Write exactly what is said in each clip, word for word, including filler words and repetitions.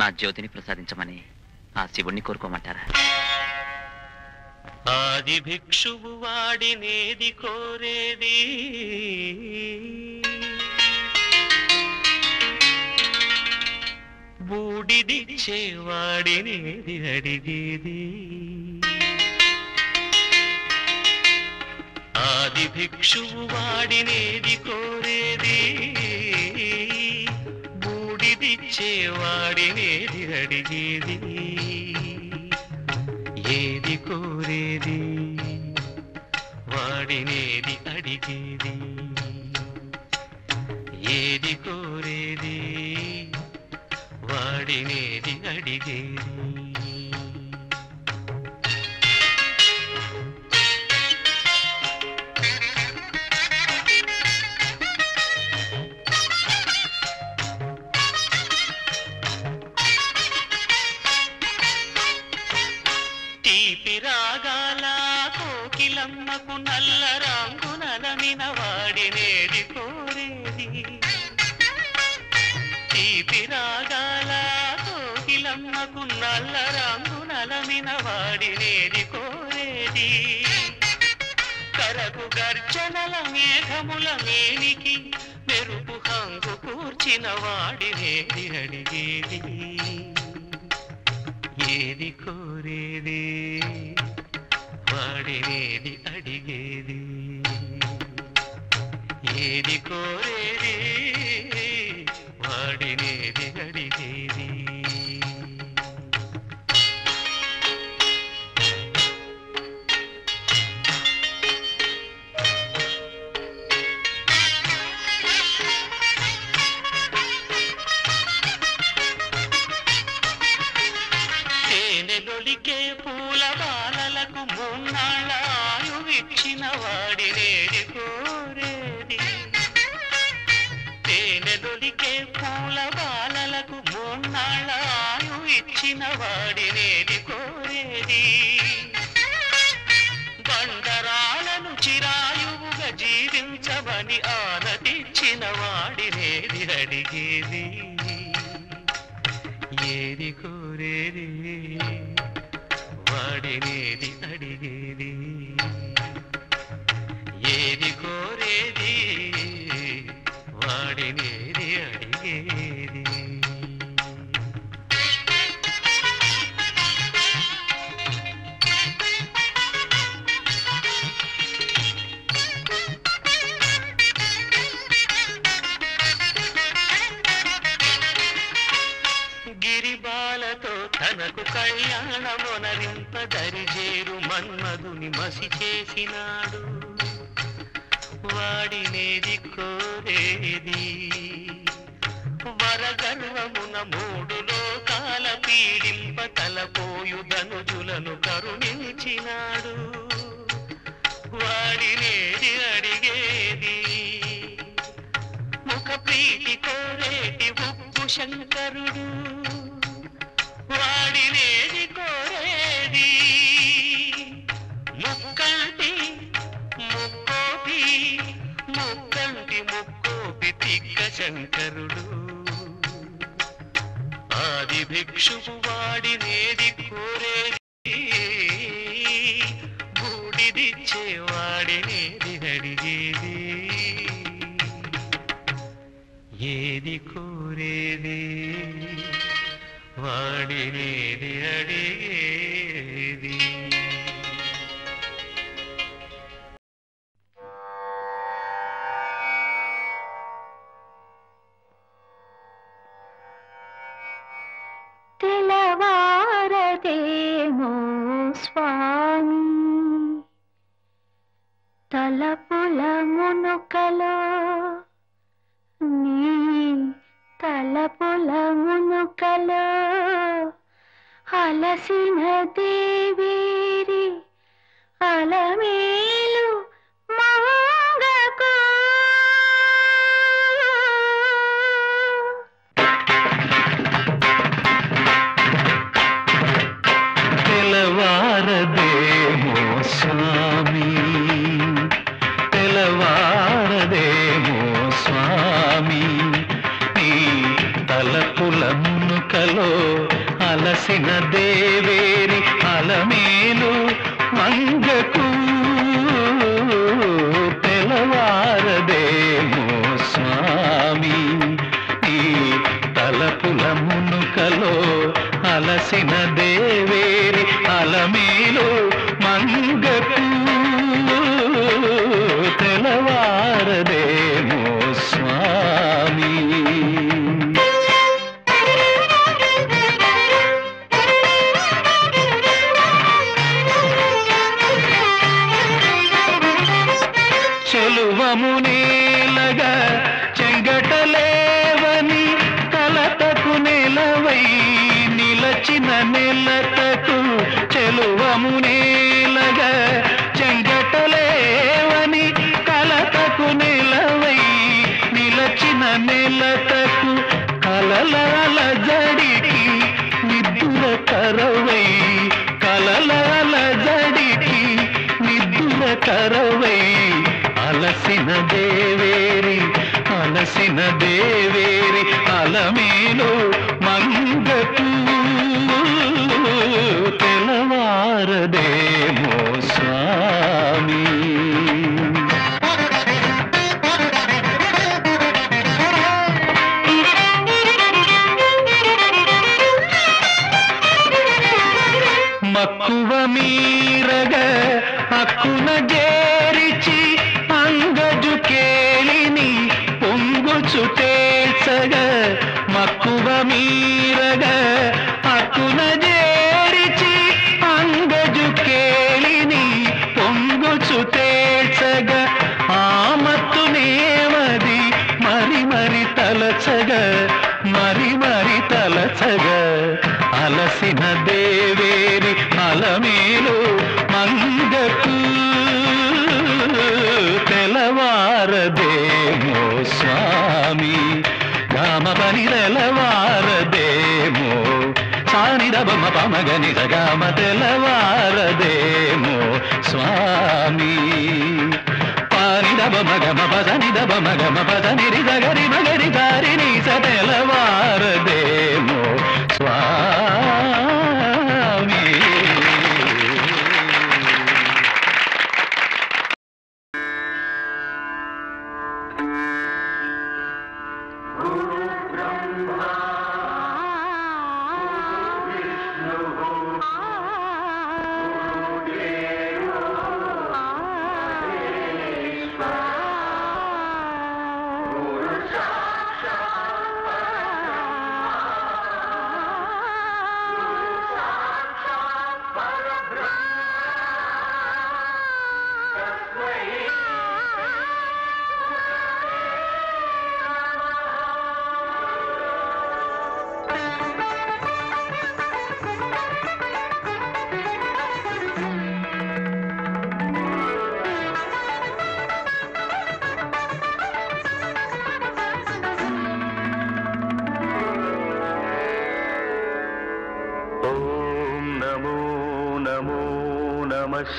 నా జ్యోతిని ప్రసాదించమని ఆ శివుణ్ణి కోరుకోమంటారా? ఆది భిక్షువు వాడినేది కోరేది బూడిదిచ్చే వాడినేది అడిగేది. ఆది భిక్షువు వాడినేది కోరేది వాడినేది అడిగేది. ఏది కోరేది వాడినేది అడిగేది. ఏది కోరేది వాడినేది అడిగేది. వాడినేది కోరేది. కరకు గర్జనల మేఘముల మేనికి మెరుపు హంగు కూర్చిన వాడినేది అడిగేది. ఏది కోరేది వాడినేది అడిగేది. ఏది కోరేది వాడినేది అడిగేది. ఏది కోరేది వాడినేది అడిగేది. ఏది కోరేది వాడినేది అడిగేది. కళ్యాణమునరింప దరిజేరు మన్మధుని మసి చేసినాడు వాడినేది కోరేది. వరగర్వమున మూడు లోకాల పీడింప తలపోయు ధనుజులను కరుణించినాడు వాడినేది అడిగేది. ముఖ ప్రీతి కోరేటి ఉప్పు శంకరుడు వాడినేది కోరేది. ముక్కంటి ముక్కోపి ముక్కంటి ముక్కోపి తిక్క శంకరుడు ఆది భిక్షువు వాడినేది కోరేది బూడిదిచ్చే వాడినేది అడిగేది. ఏది కోరేది వాడినేది అడిగేది. తెలవారదేమో స్వామి తలపుల మునుకలో నీ తలపుల మునుకలో అలసిన దేవేరి అలమేలు మంగకో తెలవారదేమో స్వామి తెలవారదేమో స్వామి నీ తలపుల మునుకలో అలసిన దేవేరి అలమేలు మంగకు తెలవారదేమో స్వామి ఈ తలపుల మునుకలో అలసిన దేవేరి అలమేలు మంగకు తెలవారదేమో స్వామి మునేలగా చెంగటలేవని తలతకు నెలవై నిలచిన నెలతకు చెలువ మునేలగా చెంగటలేవని తలతకు నెలవై నిలచిన నెలతకు కలలాల జడికి నిద్ర కరవై కలలాల జడికి నిద్ర కరవై అలసిన దేవేరి అలసిన దేవేరి అలమేలు మంగకు తెలవారదేమో స్వామి మక్కువ మీరగ హక్కున జేరిచి తేల్చగ మక్కువ మీరగ అక్కున జేరిచి అంగజు కేళిని పొంగుచు తేల్చగ ఆమత్తునేమది మరి మరి తలచగ మరి మరి తలచగ అలసిన దేవేరి అలమేలు మంగకు తెలవారదేమో స్వామి గామ పని తెలవారదేమో సానిద బొమ్మ పమగని సగామ తెలవారదేమో స్వామి పానిద బొమ్మ గమ పదనిద బొమ్మ గమ పదనిరి సగరి మగరి గారిని స తెలవారదేమో స్వామి.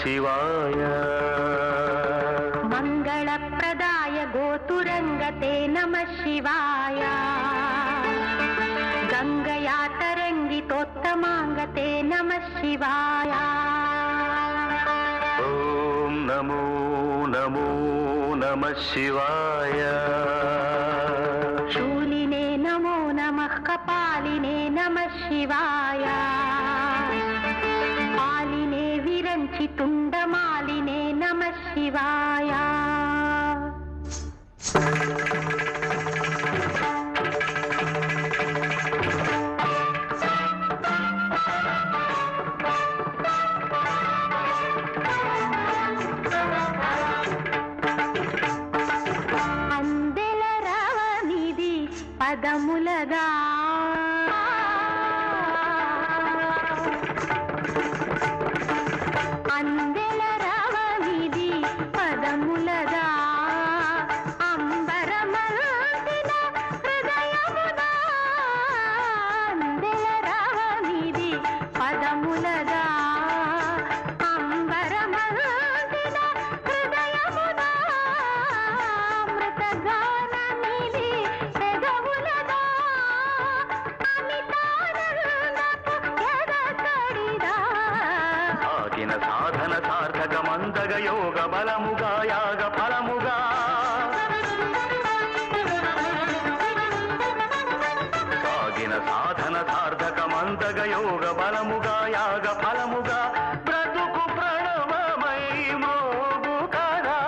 శివాయ మంగళప్రదాయ గోతురంగతే నమః శివాయ గంగయాతరంగితోత్తమాంగతే నమః శివాయ. ఓం నమో నమో నమః శివాయ శూలినే నమో నమః కపాలినే నమః శివాయ తుండమాలినే నమః శివాయ. అందెల రవనిది పదములగా సాధనార్థక మంతగ యోగ బలముగా యాగ ఫలముగా బ్రతుకు ప్రణవమై మోగు కదా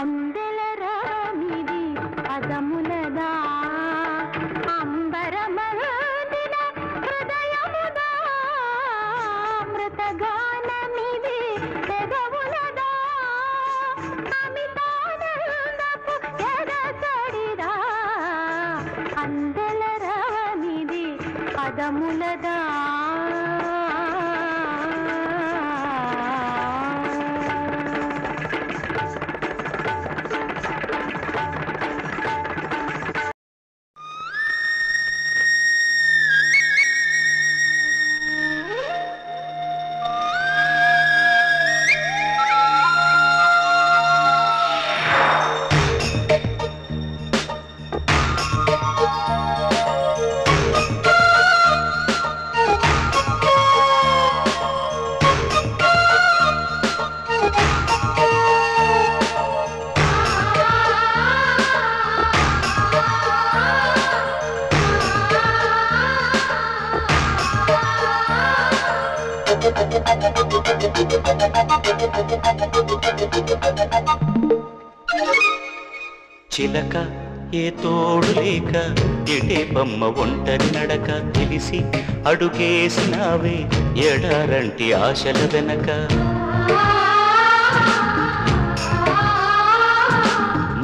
అందెల రావమిది అదములదా చిలక ఏ తోడు లేక ఎటే బొమ్మ ఒంటరి నడక తెలిసి అడుగేసినావే ఎడారంటి ఆశల వెనక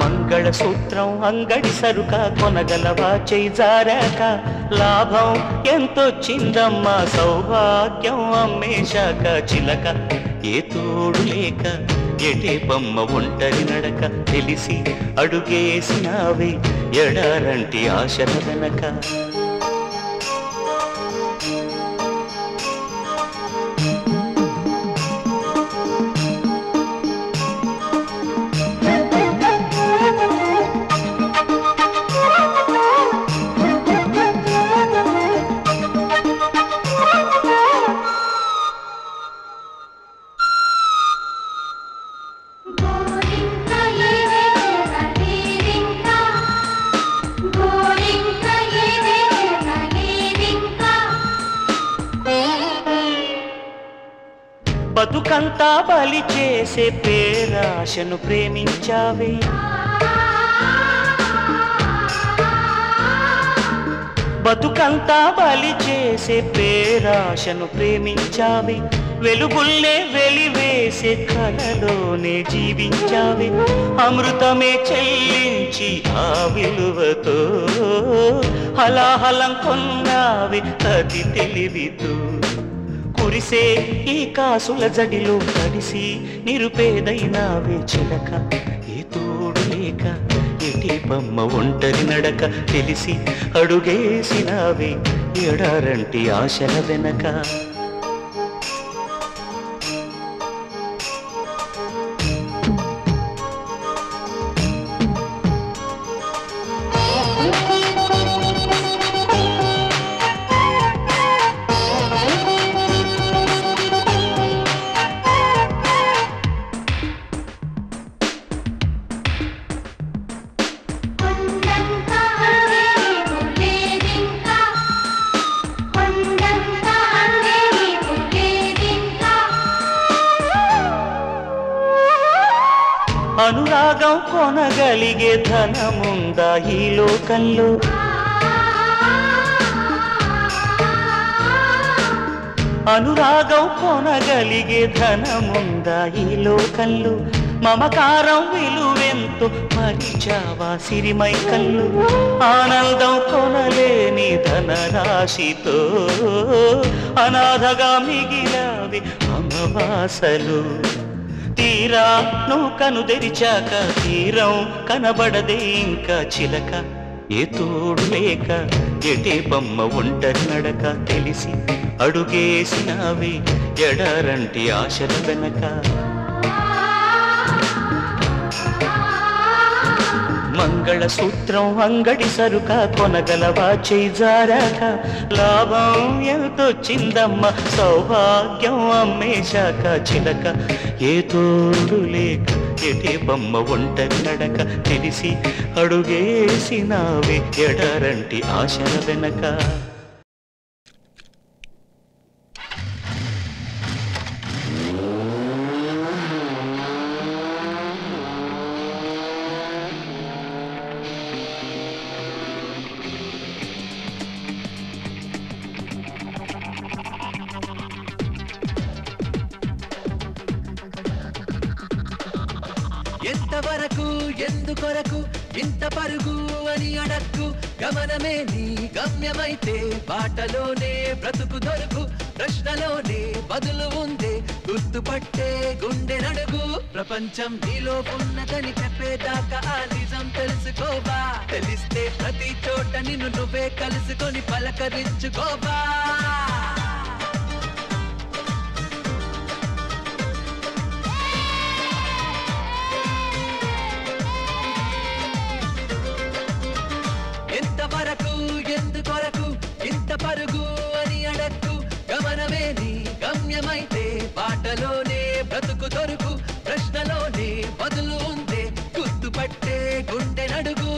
మంగళ సూత్రం అంగడి సరుక కొనగలవా చేయి జారాక లాభం ఎంతొచ్చిందమ్మా సౌభాగ్యం అమ్మేశాక చిలక ఏ తోడు లేక ఎటే బొమ్మ ఒంటరి నడక తెలిసి అడుగేసినావే ఎడారంటి ఆశల వెనక బతుకంతా బలి చేసే పేరాశను ప్రేమించావే బతుకంతా బలి చేసే పేరాశను ప్రేమించావే వెలుగుల్లే వెలివేసే కలలోనే జీవించావే అమృతమే చెల్లించి ఆ విలువతో హలాహలం కొన్నావే అతి తెలివితో కురిసే ఈ కాసుల జడిలో తడిసి నిరుపేదైనావే చిలక ఏ తోడు లేక ఎటే బొమ్మ ఒంటరి నడక తెలిసి అడుగేసినావే ఎడారంటి ఆశల వెనక అనురాగం కొనగలిగే ధనముందా ఈ లోకంలో అనురాగం కొనగలిగే ధనముందా ఈ లోకంలో మమకారం విలువెంతో మరిచావా సిరిమైకల్లు ఆనందం కొనలేని ధనరాశితో అనాథగా మిగిలావి అమవాసలు తీరా నువ్వు కనుదెరిచాక తీరం కనబడదే ఇంకా చిలక ఏ తోడు లేక ఎటే బొమ్మ ఒంటరి నడక తెలిసి అడుగేసినావే ఎడారంటి ఆశల వెనక మంగళ సూత్రం అంగడి సరుక కొనగలవా చేయి జారాక లాభం ఎంతొచ్చిందమ్మ సౌభాగ్యం అమ్మేశాక చిలక ఏ తోడు లేక ఎటే బొమ్మ ఒంటరి నడక తెలిసి అడుగేసినావే ఎడారంటి ఆశల వెనక ఎంతవరకు ఎందుకొరకు ఇంత పరుగు అని అడక్కు గమనమే నీ గమ్యమైతే బాటలోనే బ్రతుకు దొరుకు ప్రశ్నలోనే బదులు ఉందే గుర్తుపట్టే గుండె నడుగు ప్రపంచం నీలో ఉన్నదని చెప్పేదాకా ఆ నిజం తెలుసుకోవా తెలిస్తే ప్రతి చోట నిన్ను నువ్వే కలుసుకొని పలకరించుకోవా వరకు ఎందుకొరకు ఇంత పరుగు అని అడక్కు గమనమే నీ గమ్యమైతే బాటలోనే బ్రతుకు దొరుకు ప్రశ్నలోనే బదులు ఉందే గుర్తుపట్టే గుండె నడుగు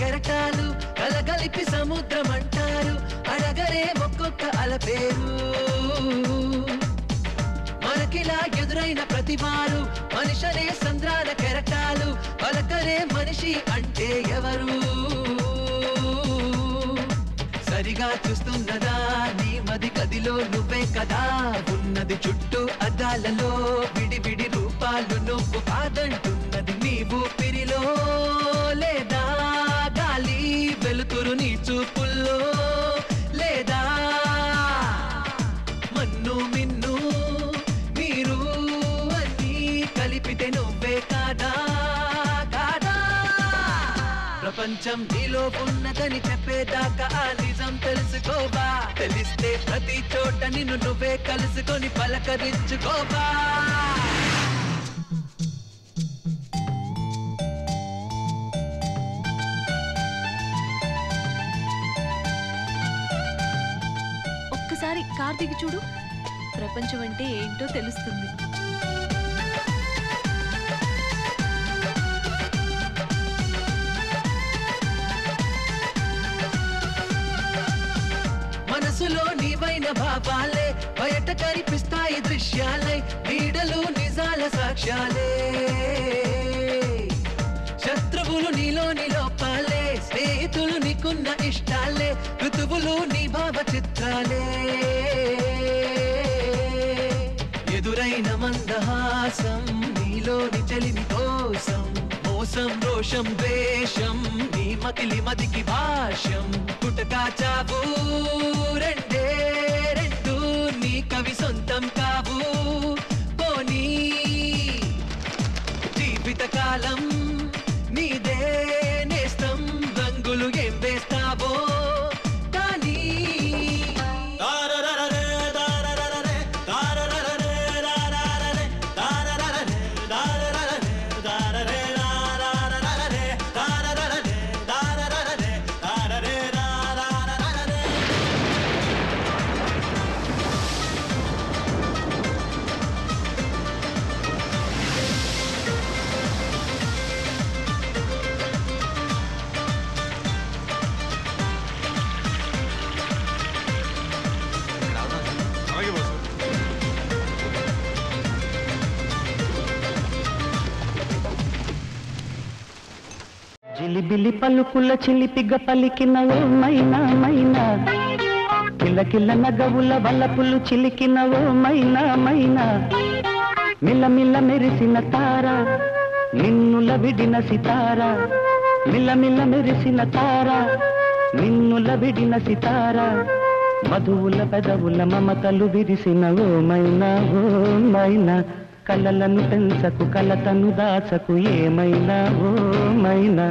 కెరటాలు కలగలిపి సముద్రం అంటారు అడగరే ఒక్కొక్క అలపేరు మనకిలా ఎదురైన ప్రతివారు మనిషినే సంద్రాన కెరటాలు పలకరే మనిషి అంటే ఎవరు సరిగా చూస్తున్నదా నీ మది కదిలో నువ్వే కదా ఉన్నది చుట్టూ అద్దాలలో విడివిడి రూపాలు నువ్వు కాదంటున్నది నీ ఊపిరిలో లేదా గాలి వెలుతురు నీ చూపుల్లో లేదా మన్ను మిన్ను మీరు అన్నీ కలిపితే నువ్వే కాదా ప్రపంచం నీలో ఉన్నదని చెప్పేదాకా ఆ నిజం తెలుసుకోవా తెలిస్తే ప్రతి చోట నిన్ను నువ్వే కలుసుకొని పలకరించుకోవా ఒక్కసారి కార్ దిగి చూడు ప్రపంచం అంటే ఏంటో తెలుస్తుంది మనసులో నీవైన భావాలే బయట కనిపిస్తాయి దృశ్యాలే నీడలు నిజాల సాక్ష్యాలే శత్రువులు నీలోని లోపాలే స్నేహితులు నీకున్న ఇష్టాలే ఋతువులు నీ భావ చిత్రాలే ఎదురైన మందహాసం నీలోని చెలిమి కోసం మోసం రోషం ద్వేషం నీ మకిలి మదికి భాష్యం పుటకా చావు రెండే రెండు నీ కవి సొంతం కావు పోనీ జీవితకాలం నీదే నేస్తం రంగులు ఏం వేస్తావో కానీ జిలిబిలి పలుకుల చిలిపిగ పలికిన ఓమైనా మైనా కిలకిల నగవుల వలపులు చిలికిన ఓమైనా మైనా మిలమిల మెరిసిన తార నిన్నుల విడిన సితార మిలమిల మెరిసిన తార నిన్నుల విడిన సితార మధువుల పెదవుల మమతలు విరిసిన ఓమైనా ఓమైనా కలలను పెంచకు కలతను దాచకు ఏమైనా ఓమైనా